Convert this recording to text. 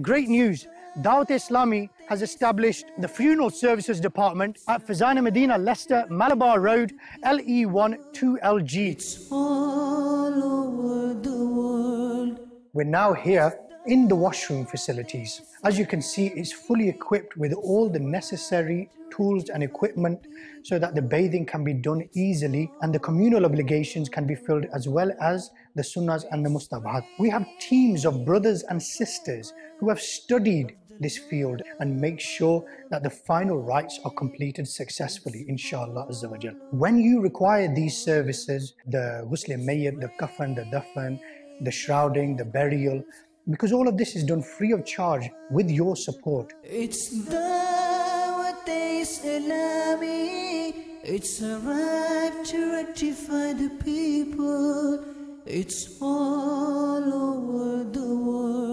Great news, Dawat-e-Islami has established the Funeral Services Department at Faizan-e-Madina, Leicester, Malabar Road, LE1 2LG. It's all over the world. We're now here in the washroom facilities. As you can see, it's fully equipped with all the necessary tools and equipment so that the bathing can be done easily and the communal obligations can be filled, as well as the sunnahs and the mustahabhat. We have teams of brothers and sisters who have studied this field and make sure that the final rites are completed successfully, inshaAllah, azza wa jal. When you require these services, the ghusl mayyad, the kafan, the dafan, the shrouding, the burial, because all of this is done free of charge with your support. It's Dawat-e-Islami, it's arrived to rectify the people, it's all over the world.